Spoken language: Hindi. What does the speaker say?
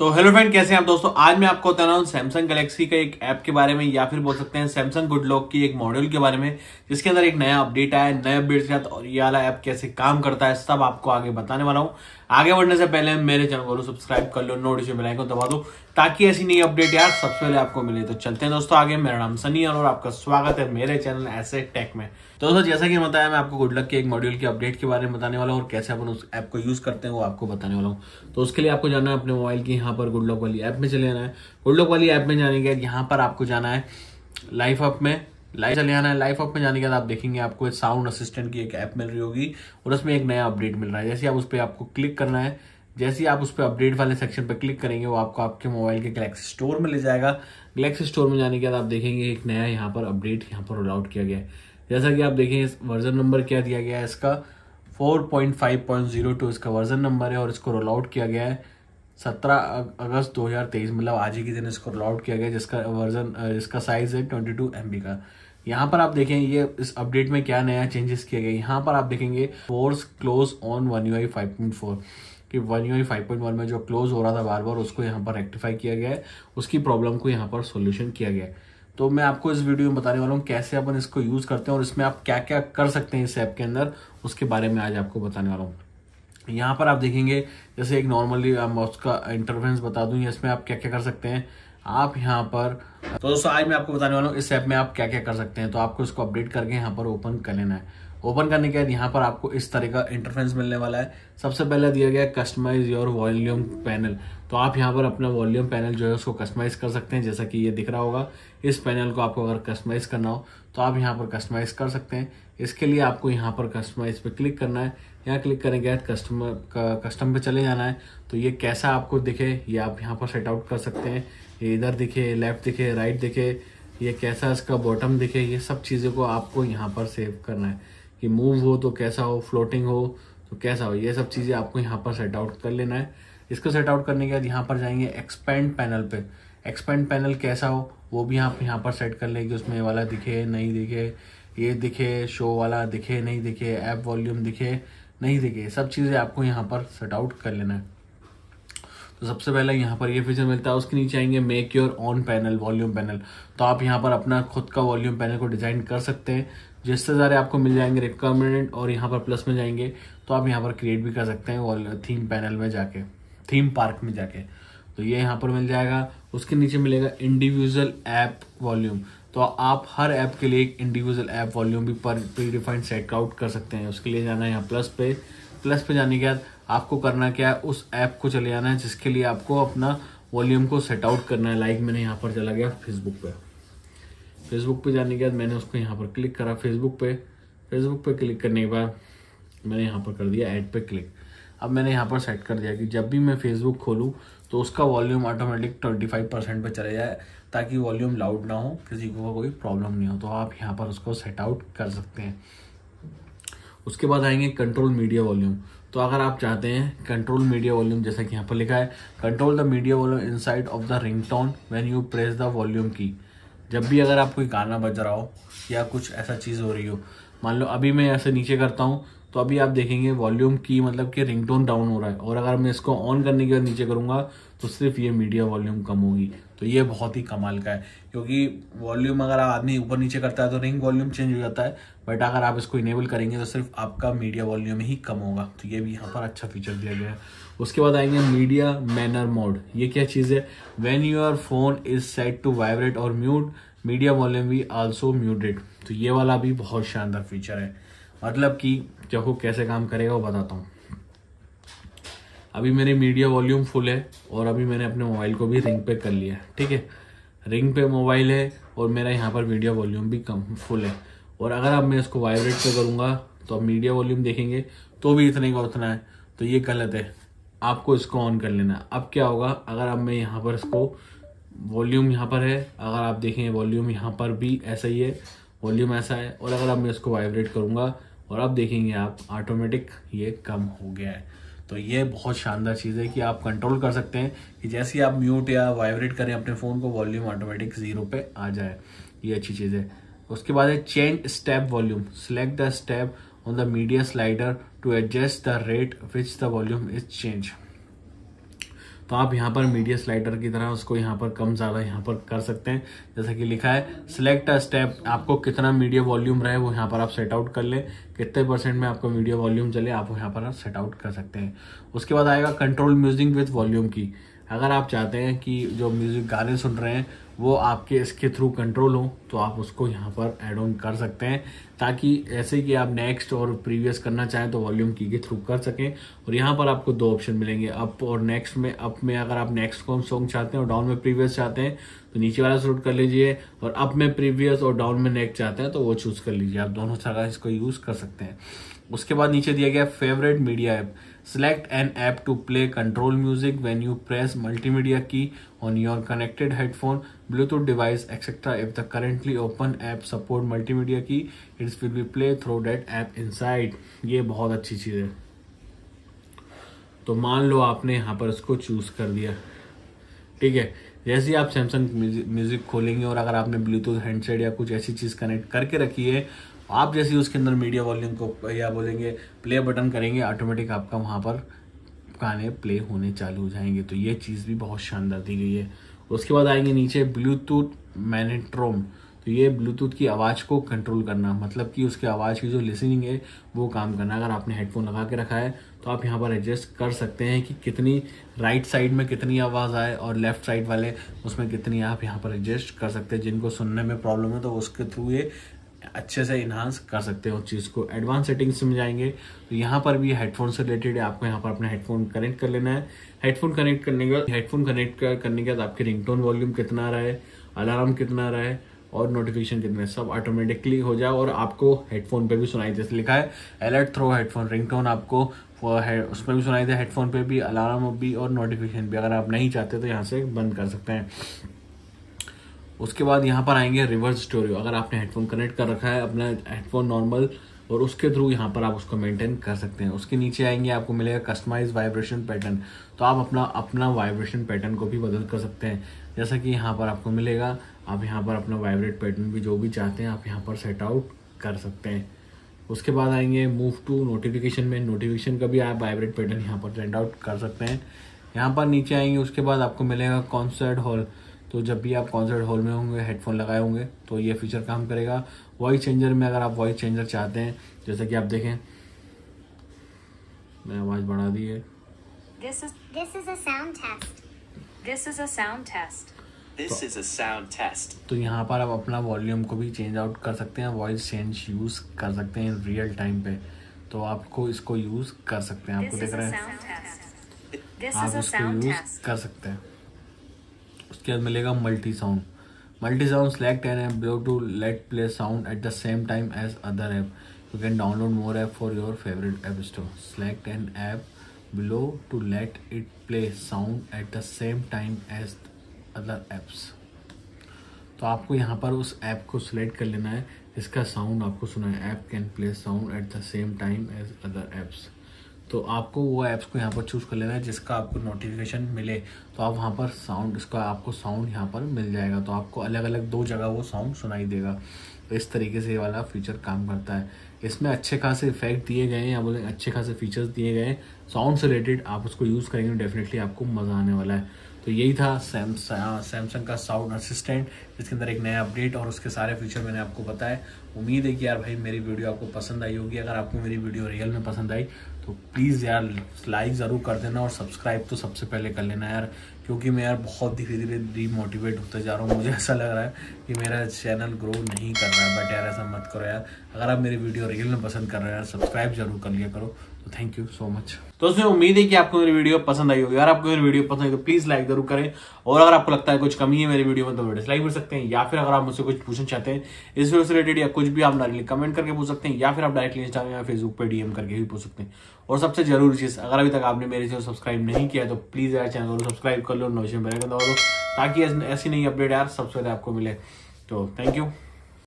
तो हेलो फ्रेंड, कैसे हैं आप दोस्तों। आज मैं आपको बता रहा हूँ सैमसंग गैलेक्सी का एक ऐप के बारे में, या फिर बोल सकते हैं सैमसंग गुड लॉक की एक मॉड्यूल के बारे में, जिसके अंदर एक नया अपडेट आया है, नए अपडेट के साथ, और ये वाला ऐप कैसे काम करता है सब आपको आगे बताने वाला हूँ। आगे बढ़ने से पहले मेरे चैनल को सब्सक्राइब कर लो, नोटिफिकेशन बेल आइकन दबा दो, ताकि ऐसी नई अपडेट यार सबसे पहले आपको मिले। तो चलते हैं दोस्तों आगे। मेरा नाम सनी और आपका स्वागत है मेरे चैनल SA टेक में। दोस्तों जैसा कि बताया, मैं आपको गुड लॉक के एक मॉड्यूल के अपडेट के बारे में बताने वाला हूँ और कैसे अपन उस ऐप को यूज करते हैं वो आपको बताने वाला हूँ। तो उसके लिए आपको जाना है अपने मोबाइल की यहाँ पर गुड लॉक वाली ऐप में चले जाना है। गुड लॉक वाली ऐप में जाने के बाद यहाँ पर आपको जाना है लाइफ ऐप में, लाइव चले आना है। लाइफ अप में जाने के बाद आप देखेंगे आपको साउंड असिस्टेंट की एक ऐप मिल रही होगी और उसमें एक नया अपडेट मिल रहा है। जैसे आप उस पर आपको क्लिक करना है, जैसे आप उस पर अपडेट वाले सेक्शन पर क्लिक करेंगे वो आपको आपके मोबाइल के गैलेक्सी स्टोर में ले जाएगा। गैलेक्सी स्टोर में जाने के बाद आप देखेंगे एक नया यहाँ पर अपडेट यहाँ पर रोल आउट किया गया है। जैसा कि आप देखें वर्जन नंबर क्या दिया गया है इसका, 4.5.02 इसका वर्जन नंबर है और इसको रोल आउट किया गया है 17 अगस्त 2023, मतलब आज ही के दिन इसको रोल आउट किया गया, जिसका वर्जन इसका साइज है 22 MB का। यहाँ पर आप देखें ये इस अपडेट में क्या नया चेंजेस किए गए। यहाँ पर आप देखेंगे फोर्स क्लोज ऑन OneUI 5.4 कि OneUI 5.1 में जो क्लोज हो रहा था बार बार, उसको यहाँ पर रेक्टिफाई किया गया है, उसकी प्रॉब्लम को यहाँ पर सोल्यूशन किया गया है। तो मैं आपको इस वीडियो में बताने वाला हूँ कैसे अपन इसको यूज़ करते हैं और इसमें आप क्या क्या कर सकते हैं इस ऐप के अंदर, उसके बारे में आज आपको बताने वाला हूँ। यहाँ पर आप देखेंगे जैसे एक नॉर्मली उसका इंटरफेस बता दूं, इसमें आप क्या क्या कर सकते हैं आप यहाँ पर। तो दोस्तों आज मैं आपको बताने वाला हूँ इस ऐप में आप क्या क्या कर सकते हैं। तो आपको इसको अपडेट करके यहाँ पर ओपन कर लेना है। ओपन करने के बाद यहाँ पर आपको इस तरह का इंटरफेस मिलने वाला है। सबसे पहले दिया गया कस्टमाइज योर वॉल्यूम पैनल, तो आप यहाँ पर अपना वॉल्यूम पैनल जो है उसको कस्टमाइज कर सकते हैं। जैसा कि ये दिख रहा होगा, इस पैनल को आपको अगर कस्टमाइज करना हो तो आप यहाँ पर कस्टमाइज कर सकते हैं। इसके लिए आपको यहाँ पर कस्टमाइज पे क्लिक करना है। यहाँ क्लिक करने के बाद कस्टम पे चले जाना है। तो ये कैसा आपको दिखे ये आप यहाँ पर सेट आउट कर सकते हैं। ये इधर दिखे, लेफ्ट दिखे, राइट दिखे, ये कैसा इसका बॉटम दिखे, ये सब चीज़ों को आपको यहाँ पर सेव करना है कि मूव हो तो कैसा हो, फ्लोटिंग हो तो कैसा हो, ये सब चीज़ें आपको यहाँ पर सेट आउट कर लेना है। इसको सेट आउट करने के बाद यहाँ पर जाएंगे एक्सपेंड पैनल पे। एक्सपेंड पैनल कैसा हो वो भी आप यहाँ पर सेट कर लें कि उसमें वाला दिखे नहीं दिखे, ये दिखे शो वाला दिखे नहीं दिखे, ऐप वॉल्यूम दिखे नहीं दिखे, सब चीज़ें आपको यहाँ पर सेट आउट कर लेना है। तो सबसे पहले यहाँ पर ये फीचर मिलता है। उसके नीचे आएंगे make your own panel volume panel, तो आप यहाँ पर अपना खुद का वॉल्यूम पैनल को डिज़ाइन कर सकते हैं। जिससे सारे आपको मिल जाएंगे रिक्वायरमेंट और यहाँ पर प्लस में जाएंगे तो आप यहाँ पर क्रिएट भी कर सकते हैं थीम पैनल में जाके, थीम पार्क में जाके, तो ये यहाँ पर मिल जाएगा। उसके नीचे मिलेगा इंडिविजुअल ऐप वॉल्यूम, तो आप हर ऐप के लिए एक इंडिविजुअल ऐप वॉल्यूम भी पर प्री डिफाइंड सेट आउट कर सकते हैं। उसके लिए जाना है यहाँ प्लस पे। प्लस पे जाने के बाद आपको करना क्या है, उस ऐप को चले जाना है जिसके लिए आपको अपना वॉल्यूम को सेट आउट करना है। लाइक मैंने यहाँ पर चला गया फेसबुक पे। फेसबुक पे जाने के बाद मैंने उसको यहाँ पर क्लिक करा फेसबुक पे। फेसबुक पे क्लिक करने के बाद मैंने यहाँ पर कर दिया ऐड पे क्लिक। अब मैंने यहाँ पर सेट कर दिया कि जब भी मैं फेसबुक खोलूँ तो उसका वॉल्यूम ऑटोमेटिक 25% पर चले जाए, ताकि वॉल्यूम लाउड ना हो, किसी को कोई प्रॉब्लम नहीं हो। तो आप यहाँ पर उसको सेट आउट कर सकते हैं। उसके बाद आएंगे कंट्रोल मीडिया वॉल्यूम, तो अगर आप चाहते हैं कंट्रोल मीडिया वॉल्यूम, जैसा कि यहाँ पर लिखा है control the media volume inside of the ringtone when you press the volume key. जब भी अगर आप कोई गाना बज रहा हो या कुछ ऐसा चीज़ हो रही हो, मान लो अभी मैं ऐसे नीचे करता हूँ तो अभी आप देखेंगे वॉल्यूम की मतलब कि रिंगटोन डाउन हो रहा है, और अगर मैं इसको ऑन करने के बाद नीचे करूँगा तो सिर्फ ये मीडिया वॉल्यूम कम होगी। तो ये बहुत ही कमाल का है, क्योंकि वॉल्यूम अगर आदमी ऊपर नीचे करता है तो रिंग वॉल्यूम चेंज हो जाता है, बट अगर आप इसको इनेबल करेंगे तो सिर्फ आपका मीडिया वॉल्यूम ही कम होगा। तो ये भी यहाँ पर अच्छा फीचर दिया गया है। उसके बाद आएंगे मीडिया मैनर मोड, ये क्या चीज़ है, when your phone is set to vibrate और म्यूट मीडिया वॉल्यूम भी आल्सो म्यूटेड। तो ये वाला भी बहुत शानदार फीचर है, मतलब कि देखो कैसे काम करेगा वो बताता हूँ। अभी मेरी मीडिया वॉल्यूम फुल है और अभी मैंने अपने मोबाइल को भी रिंग पे कर लिया है, ठीक है, रिंग पे मोबाइल है और मेरा यहाँ पर मीडिया वॉल्यूम भी कम फुल है, और अगर अब मैं इसको वाइब्रेट पे करूँगा तो अब मीडिया वॉल्यूम देखेंगे तो भी इतने का उतना है। तो ये गलत है, आपको इसको ऑन कर लेना है। अब क्या होगा, अगर अब मैं यहाँ पर इसको वॉल्यूम यहाँ पर है, अगर आप देखें वॉल्यूम यहाँ पर भी ऐसा ही है, वॉल्यूम ऐसा है, और अगर अब मैं इसको वाइब्रेट करूँगा और आप देखेंगे आप ऑटोमेटिक ये कम हो गया है। तो ये बहुत शानदार चीज़ है कि आप कंट्रोल कर सकते हैं कि जैसे ही आप म्यूट या वाइब्रेट करें अपने फ़ोन को वॉल्यूम ऑटोमेटिक 0 पे आ जाए, ये अच्छी चीज़ है। उसके बाद है change step volume, select the step on the media slider to adjust the rate which the volume is change. तो आप यहाँ पर मीडिया स्लाइडर की तरह उसको यहाँ पर कम ज़्यादा यहाँ पर कर सकते हैं। जैसा कि लिखा है सिलेक्ट अ स्टेप, आपको कितना मीडिया वॉल्यूम रहे वो यहाँ पर आप सेट आउट कर लें, कितने % में आपको मीडिया वॉल्यूम चले आप यहाँ पर सेट आउट कर सकते हैं। उसके बाद आएगा कंट्रोल म्यूजिक विथ वॉल्यूम की। अगर आप चाहते हैं कि जो म्यूज़िक गाने सुन रहे हैं वो आपके इसके थ्रू कंट्रोल हो तो आप उसको यहाँ पर ऐड ऑन कर सकते हैं, ताकि ऐसे कि आप नेक्स्ट और प्रीवियस करना चाहें तो वॉल्यूम की के थ्रू कर सकें। और यहाँ पर आपको दो ऑप्शन मिलेंगे, अप और नेक्स्ट। में अप में अगर आप नेक्स्ट को सॉन्ग चाहते हैं और डाउन में प्रीवियस चाहते हैं तो नीचे वाला सेलेक्ट कर लीजिए, और अप में प्रीवियस और डाउन में नेक्स्ट चाहते हैं तो वो चूज़ कर लीजिए। आप दोनों तरह इसको यूज़ कर सकते हैं। उसके बाद नीचे दिया गया favourite media app, select an app to play control music when you press multimedia key on your connected headphone Bluetooth device etcetera. If the currently open app support multimedia key it's will be play through that app inside. ये बहुत अच्छी चीज़ है। तो मान लो आपने यहाँ पर इसको चूज़ कर दिया, ठीक है। जैसे ही आप सैमसंग म्यूजिक खोलेंगे और अगर आपने ब्लूटूथ हैंडसेट या कुछ ऐसी चीज़ कनेक्ट करके रखी है, आप जैसे ही उसके अंदर मीडिया वॉल्यूम को या बोलेंगे प्ले बटन करेंगे, ऑटोमेटिक आपका वहाँ पर गाने प्ले होने चालू हो जाएंगे। तो ये चीज़ भी बहुत शानदार दी गई है। उसके बाद आएंगे नीचे ब्लूटूथ मैनेट्रोम। तो ये ब्लूटूथ की आवाज़ को कंट्रोल करना, मतलब कि उसके आवाज़ की जो लिसनिंग है वो काम करना। अगर आपने हेडफोन लगा के रखा है तो आप यहाँ पर एडजस्ट कर सकते हैं कि कितनी राइट साइड में कितनी आवाज़ आए और लेफ़्ट साइड वाले उसमें कितनी, आप यहाँ पर एडजस्ट कर सकते हैं। जिनको सुनने में प्रॉब्लम है तो उसके थ्रू ये अच्छे से इन्हांस कर सकते हो उस चीज़ को। एडवांस सेटिंग्स में जाएंगे तो यहाँ पर भी हेडफोन से रिलेटेड है, आपको यहाँ पर अपना हेडफोन कनेक्ट कर लेना है। हेडफोन कनेक्ट करने के बाद आपके रिंगटोन वॉल्यूम कितना रहे, अलार्म कितना रहे और नोटिफिकेशन कितने, सब ऑटोमेटिकली हो जाए और आपको हेडफोन पे भी सुनाई। जैसे लिखा है अलर्ट थ्रो हेडफोन, रिंगटोन आपको उसमें भी सुनाई दे, हेडफोन पे भी, अलार्म भी और नोटिफिकेशन भी। अगर आप नहीं चाहते तो यहाँ से बंद कर सकते हैं। उसके बाद यहाँ पर आएंगे रिवर्स स्टोरियो। अगर आपने हेडफोन कनेक्ट कर रखा है अपना हेडफोन नॉर्मल और उसके थ्रू यहाँ पर आप उसको मेंटेन कर सकते हैं। उसके नीचे आएंगे आपको मिलेगा कस्टमाइज वाइब्रेशन पैटर्न। तो आप अपना वाइब्रेशन पैटर्न को भी बदल कर सकते हैं। जैसा कि यहाँ पर आपको मिलेगा, आप यहाँ पर अपना वाइब्रेट पैटर्न भी जो भी चाहते हैं आप यहाँ पर सेट आउट कर सकते हैं। उसके बाद आएंगे मूव टू नोटिफिकेशन में, नोटिफिकेशन का भी आप वाइब्रेट पैटर्न यहाँ पर सेट आउट कर सकते हैं। यहाँ पर नीचे आएंगे, उसके बाद आपको मिलेगा कॉन्सर्ट हॉल। तो जब भी आप कॉन्सर्ट हॉल में होंगे, हेडफोन लगाए होंगे तो ये फीचर काम करेगा। वॉइस चेंजर में अगर आप वॉइस चेंजर चाहते हैं, जैसा कि आप देखें मैं आवाज़ बढ़ा दी है, This is a sound test. तो यहाँ पर आप अपना वॉल्यूम को भी चेंज आउट कर सकते हैं, वॉइस चेंज यूज़ कर सकते हैं रियल टाइम पे। तो आपको इसको यूज़ कर सकते हैं, आपको देख रहे हैं, आप इसको यूज़ कर सकते हैं। उसके बाद मिलेगा multi sound. Select an app go to let play sound at the same time as other app, you can download more app for your favourite app store. Select an app below to let it play sound at the same time as other apps. तो आपको यहाँ पर उस ऐप को सिलेक्ट कर लेना है, इसका साउंड आपको सुना है। App can play sound at the same time as other apps. तो आपको वो ऐप्स को यहाँ पर चूज़ कर लेना है जिसका आपको नोटिफिकेशन मिले, तो आप वहाँ पर साउंड, इसका आपको साउंड यहाँ पर मिल जाएगा। तो आपको अलग अलग दो जगह वो साउंड सुनाई देगा। तो इस तरीके से ये वाला फीचर काम करता है। इसमें अच्छे खासे इफेक्ट दिए गए हैं, या बोलेंगे अच्छे खासे फीचर्स दिए गए हैं साउंड से रिलेटेड। आप उसको यूज़ करेंगे डेफिनेटली आपको मज़ा आने वाला है। तो यही था सैमसंग का साउंड असिस्टेंट, जिसके अंदर एक नया अपडेट और उसके सारे फीचर मैंने आपको बताए। उम्मीद है कि यार भाई मेरी वीडियो आपको पसंद आई होगी। अगर आपको मेरी वीडियो रियल में पसंद आई तो प्लीज़ यार लाइक ज़रूर कर देना और सब्सक्राइब तो सबसे पहले कर लेना यार, क्योंकि मैं यार बहुत धीरे धीरे डीमोटिवेट होता जा रहा हूँ। मुझे ऐसा लग रहा है कि मेरा चैनल ग्रो नहीं कर रहा है, बट यार ऐसा मत करो यार। अगर आप मेरी वीडियो रियल में पसंद कर रहे हो यार, सब्सक्राइब जरूर कर लिया करो। तो थैंक यू सो मच। तो उसमें उम्मीद है कि आपको मेरी वीडियो पसंद आई होगी। अगर आपको मेरी वीडियो पसंद आई तो प्लीज़ लाइक जरूर करें, और अगर आपको लगता है कुछ कमी है मेरी वीडियो में तो डिसलाइक कर सकते हैं, या फिर अगर आप मुझसे कुछ पूछना चाहते हैं इस वीडियो से रिलेटेड या कुछ भी, आप डायरेक्टली कमेंट करके पूछ सकते हैं, या फिर आप डायरेक्टली इंस्टाग्राम या फेसबुक पर डीएम करके भी पूछ सकते हैं। और सबसे जरूरी चीज़, अगर अभी तक आपने मेरे चैनल सब्सक्राइब नहीं किया तो प्लीज़ यार चैनल को सब्सक्राइब कर लो, नोटिफिकेशन बेल आइकन दबा दो, ताकि ऐसी नई अपडेट यार सबसे पहले आपको मिले। तो थैंक यू।